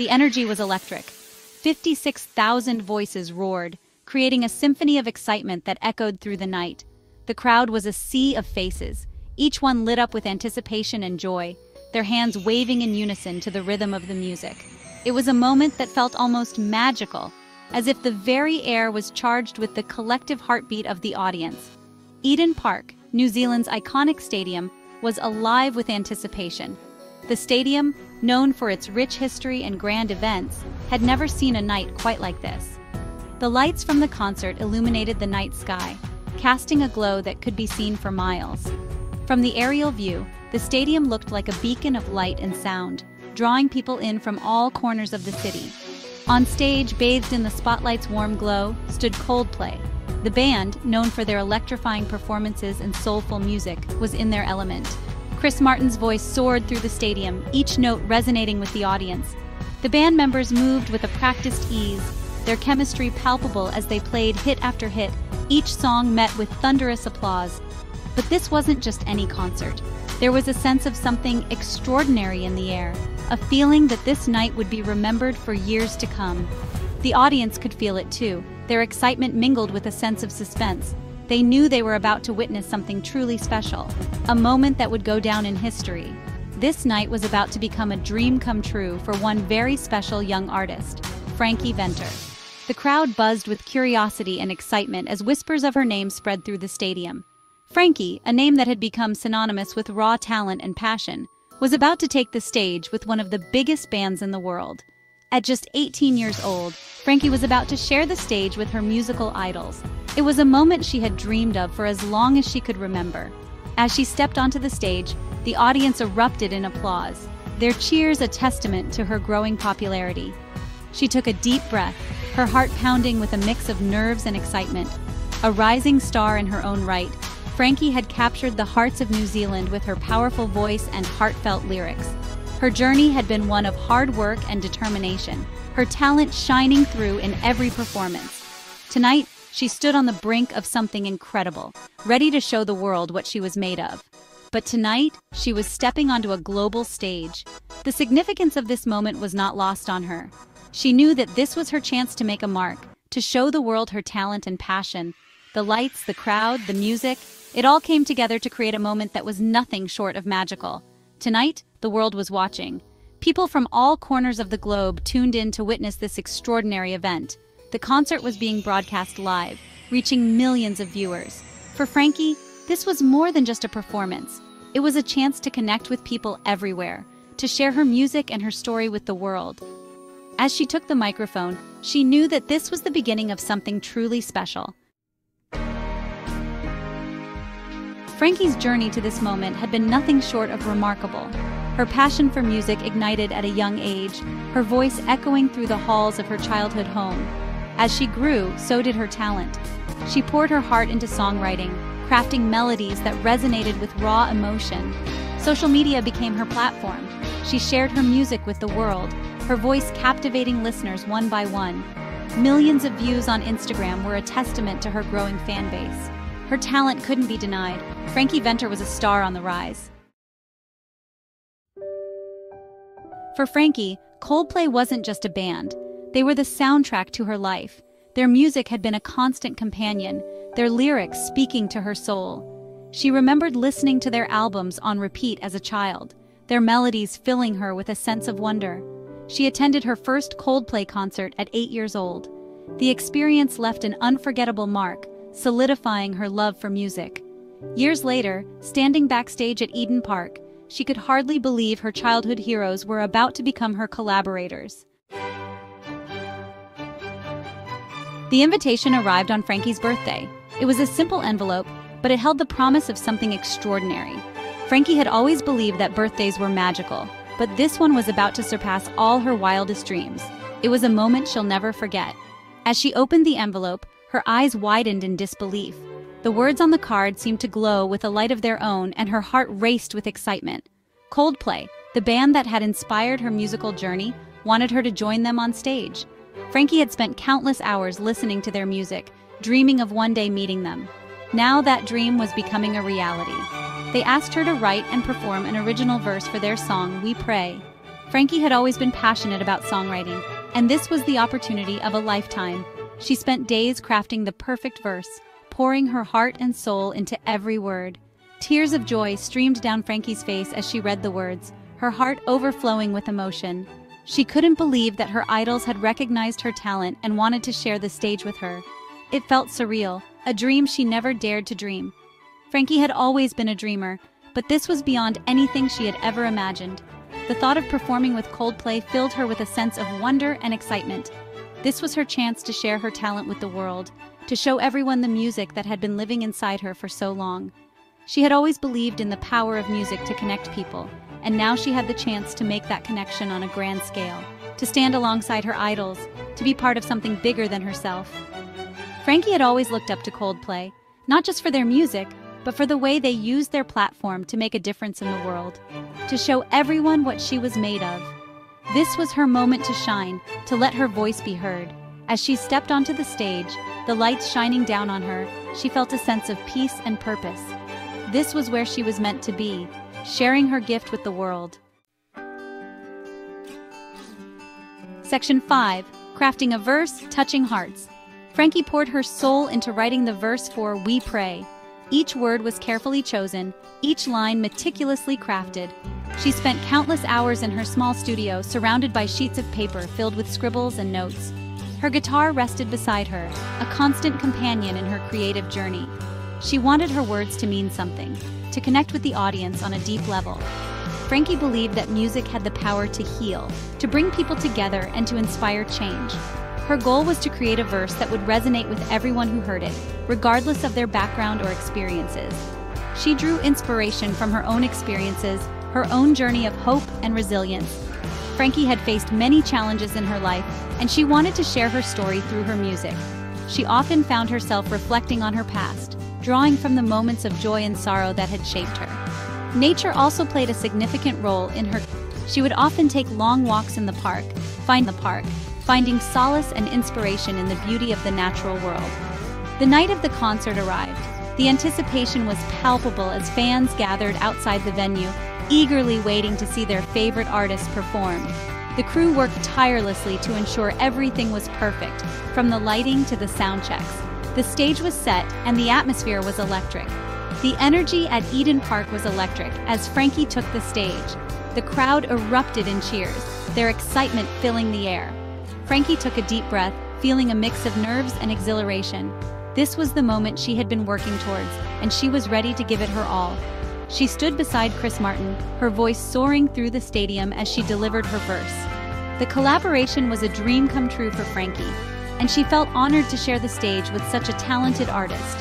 The energy was electric. 56,000 voices roared, creating a symphony of excitement that echoed through the night. The crowd was a sea of faces, each one lit up with anticipation and joy, their hands waving in unison to the rhythm of the music. It was a moment that felt almost magical, as if the very air was charged with the collective heartbeat of the audience. Eden Park, New Zealand's iconic stadium, was alive with anticipation. The stadium, known for its rich history and grand events, had never seen a night quite like this. The lights from the concert illuminated the night sky, casting a glow that could be seen for miles. From the aerial view, the stadium looked like a beacon of light and sound, drawing people in from all corners of the city. On stage, bathed in the spotlight's warm glow, stood Coldplay. The band, known for their electrifying performances and soulful music, was in their element. Chris Martin's voice soared through the stadium, each note resonating with the audience. The band members moved with a practiced ease, their chemistry palpable as they played hit after hit, each song met with thunderous applause. But this wasn't just any concert. There was a sense of something extraordinary in the air, a feeling that this night would be remembered for years to come. The audience could feel it too, their excitement mingled with a sense of suspense. They knew they were about to witness something truly special, a moment that would go down in history. This night was about to become a dream come true for one very special young artist, Frankie Venter. The crowd buzzed with curiosity and excitement as whispers of her name spread through the stadium. Frankie, a name that had become synonymous with raw talent and passion, was about to take the stage with one of the biggest bands in the world. At just 18 years old, Frankie was about to share the stage with her musical idols. It was a moment she had dreamed of for as long as she could remember. As she stepped onto the stage, the audience erupted in applause, their cheers a testament to her growing popularity. She took a deep breath, her heart pounding with a mix of nerves and excitement. A rising star in her own right, Frankie had captured the hearts of New Zealand with her powerful voice and heartfelt lyrics. Her journey had been one of hard work and determination, her talent shining through in every performance. Tonight, she stood on the brink of something incredible, ready to show the world what she was made of. But tonight, she was stepping onto a global stage. The significance of this moment was not lost on her. She knew that this was her chance to make a mark, to show the world her talent and passion. The lights, the crowd, the music, it all came together to create a moment that was nothing short of magical. Tonight, the world was watching. People from all corners of the globe tuned in to witness this extraordinary event. The concert was being broadcast live, reaching millions of viewers. For Frankie, this was more than just a performance. It was a chance to connect with people everywhere, to share her music and her story with the world. As she took the microphone, she knew that this was the beginning of something truly special. Frankie's journey to this moment had been nothing short of remarkable. Her passion for music ignited at a young age, her voice echoing through the halls of her childhood home. As she grew, so did her talent. She poured her heart into songwriting, crafting melodies that resonated with raw emotion. Social media became her platform. She shared her music with the world, her voice captivating listeners one by one. Millions of views on Instagram were a testament to her growing fan base. Her talent couldn't be denied. Frankie Venter was a star on the rise. For Frankie, Coldplay wasn't just a band. They were the soundtrack to her life. Their music had been a constant companion, their lyrics speaking to her soul. She remembered listening to their albums on repeat as a child, their melodies filling her with a sense of wonder. She attended her first Coldplay concert at 8 years old. The experience left an unforgettable mark, solidifying her love for music. Years later, standing backstage at Eden Park, she could hardly believe her childhood heroes were about to become her collaborators. The invitation arrived on Frankie's birthday. It was a simple envelope, but it held the promise of something extraordinary. Frankie had always believed that birthdays were magical, but this one was about to surpass all her wildest dreams. It was a moment she'll never forget. As she opened the envelope, her eyes widened in disbelief. The words on the card seemed to glow with a light of their own, and her heart raced with excitement. Coldplay, the band that had inspired her musical journey, wanted her to join them on stage. Frankie had spent countless hours listening to their music, dreaming of one day meeting them. Now that dream was becoming a reality. They asked her to write and perform an original verse for their song, We Pray. Frankie had always been passionate about songwriting, and this was the opportunity of a lifetime. She spent days crafting the perfect verse, pouring her heart and soul into every word. Tears of joy streamed down Frankie's face as she read the words, her heart overflowing with emotion. She couldn't believe that her idols had recognized her talent and wanted to share the stage with her. It felt surreal, a dream she never dared to dream. Frankie had always been a dreamer, but this was beyond anything she had ever imagined. The thought of performing with Coldplay filled her with a sense of wonder and excitement. This was her chance to share her talent with the world, to show everyone the music that had been living inside her for so long. She had always believed in the power of music to connect people, and now she had the chance to make that connection on a grand scale, to stand alongside her idols, to be part of something bigger than herself. Frankie had always looked up to Coldplay, not just for their music, but for the way they used their platform to make a difference in the world, to show everyone what she was made of. This was her moment to shine, to let her voice be heard. As she stepped onto the stage, the lights shining down on her, she felt a sense of peace and purpose. This was where she was meant to be, sharing her gift with the world. Section 5. Crafting a verse, touching hearts. Frankie poured her soul into writing the verse for We Pray. Each word was carefully chosen, each line meticulously crafted. She spent countless hours in her small studio, surrounded by sheets of paper filled with scribbles and notes. Her guitar rested beside her, a constant companion in her creative journey. She wanted her words to mean something, to connect with the audience on a deep level. Frankie believed that music had the power to heal, to bring people together, and to inspire change. Her goal was to create a verse that would resonate with everyone who heard it, regardless of their background or experiences. She drew inspiration from her own experiences, her own journey of hope and resilience. Frankie had faced many challenges in her life, and she wanted to share her story through her music. She often found herself reflecting on her past, drawing from the moments of joy and sorrow that had shaped her. Nature also played a significant role in her. She would often take long walks in the park, finding solace and inspiration in the beauty of the natural world. The night of the concert arrived. The anticipation was palpable as fans gathered outside the venue, eagerly waiting to see their favorite artists perform. The crew worked tirelessly to ensure everything was perfect, from the lighting to the sound checks. The stage was set, and the atmosphere was electric. The energy at Eden Park was electric as Frankie took the stage. The crowd erupted in cheers, their excitement filling the air. Frankie took a deep breath, feeling a mix of nerves and exhilaration. This was the moment she had been working towards, and she was ready to give it her all. She stood beside Chris Martin, her voice soaring through the stadium as she delivered her verse. The collaboration was a dream come true for Frankie, and she felt honored to share the stage with such a talented artist.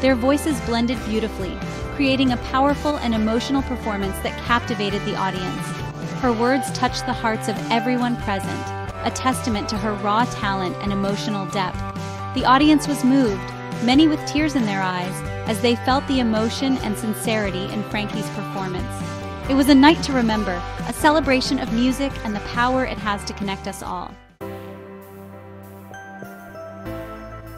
Their voices blended beautifully, creating a powerful and emotional performance that captivated the audience. Her words touched the hearts of everyone present, a testament to her raw talent and emotional depth. The audience was moved, many with tears in their eyes, as they felt the emotion and sincerity in Frankie's performance. It was a night to remember, a celebration of music and the power it has to connect us all.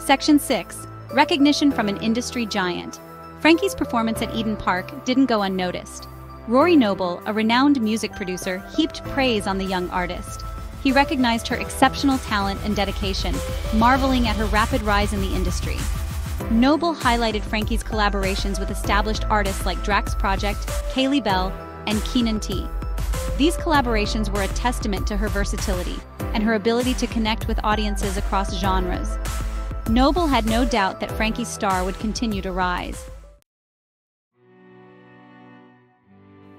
Section 6. Recognition from an industry giant. Frankie's performance at Eden Park didn't go unnoticed. Rory Noble, a renowned music producer, heaped praise on the young artist. He recognized her exceptional talent and dedication, marveling at her rapid rise in the industry. Noble highlighted Frankie's collaborations with established artists like Drax Project, Kaylee Bell, and Keenan T. These collaborations were a testament to her versatility and her ability to connect with audiences across genres. Noble had no doubt that Frankie's star would continue to rise.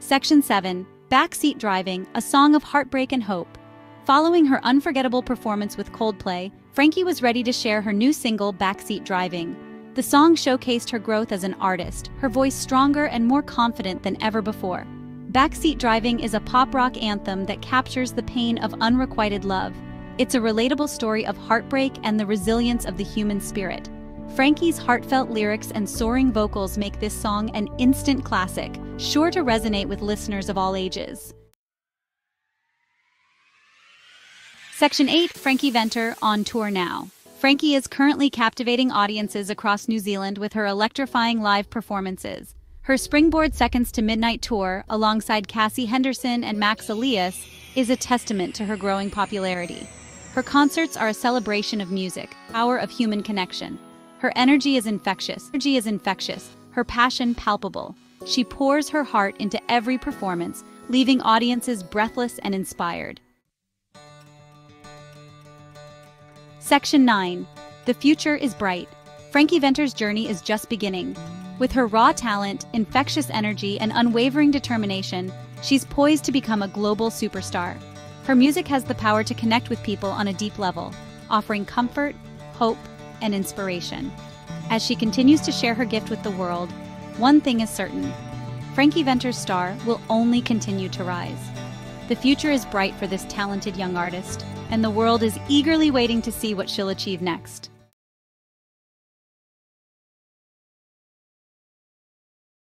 Section 7. Backseat Driving, a song of heartbreak and hope. Following her unforgettable performance with Coldplay, Frankie was ready to share her new single, Backseat Driving. The song showcased her growth as an artist, her voice stronger and more confident than ever before. Backseat Driving is a pop rock anthem that captures the pain of unrequited love. It's a relatable story of heartbreak and the resilience of the human spirit. Frankie's heartfelt lyrics and soaring vocals make this song an instant classic, sure to resonate with listeners of all ages. Section 8. Frankie Venter, on tour now. Frankie is currently captivating audiences across New Zealand with her electrifying live performances. Her Springboard Seconds to Midnight tour, alongside Cassie Henderson and Max Elias, is a testament to her growing popularity. Her concerts are a celebration of music, power of human connection. Her energy is infectious. Her passion palpable. She pours her heart into every performance, leaving audiences breathless and inspired. Section 9. The future is bright. Frankie Venter's journey is just beginning. With her raw talent, infectious energy, and unwavering determination, she's poised to become a global superstar. Her music has the power to connect with people on a deep level, offering comfort, hope, and inspiration. As she continues to share her gift with the world, one thing is certain: Frankie Venter's star will only continue to rise. The future is bright for this talented young artist, and the world is eagerly waiting to see what she'll achieve next.